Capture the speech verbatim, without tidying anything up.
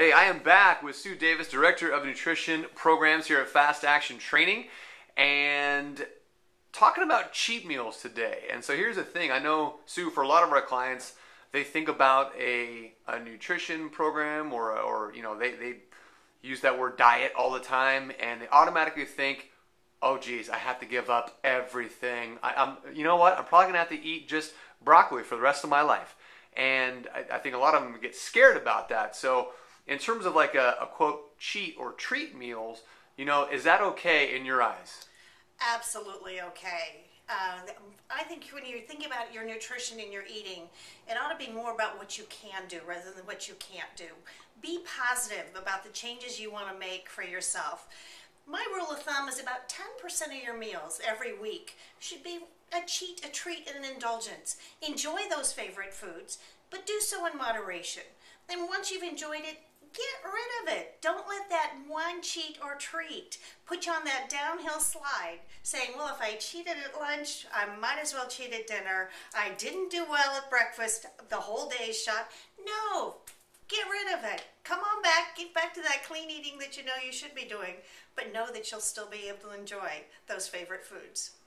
Hey, I am back with Sue Davis, Director of Nutrition Programs here at Fast Action Training, and talking about cheat meals today. And so here's the thing, I know, Sue, for a lot of our clients, they think about a, a nutrition program or, or you know, they, they use that word diet all the time, and they automatically think, oh geez, I have to give up everything. I, I'm, you know what, I'm probably gonna have to eat just broccoli for the rest of my life. And I, I think a lot of them get scared about that. So in terms of like a, a quote cheat or treat meals, you know, is that okay in your eyes? Absolutely okay. Uh, I think when you're thinking about your nutrition and your eating, it ought to be more about what you can do rather than what you can't do. Be positive about the changes you want to make for yourself. My rule of thumb is about ten percent of your meals every week should be a cheat, a treat, and an indulgence. Enjoy those favorite foods, but do so in moderation. And once you've enjoyed it, get rid of it. Don't let that one cheat or treat put you on that downhill slide saying, well, if I cheated at lunch, I might as well cheat at dinner. I didn't do well at breakfast. The whole day is shot. No, get rid of it. Come on back. Get back to that clean eating that you know you should be doing, but know that you'll still be able to enjoy those favorite foods.